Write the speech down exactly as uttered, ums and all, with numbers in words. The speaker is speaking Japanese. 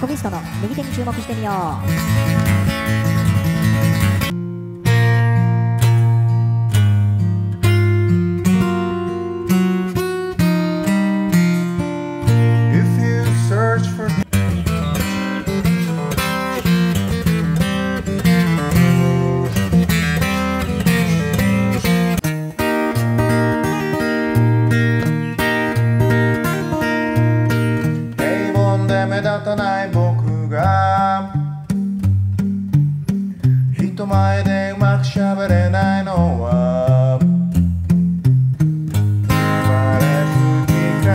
アコギストの右手に注目してみよう。人前でうまくしゃべれないのは